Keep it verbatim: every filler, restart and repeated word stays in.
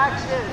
Action!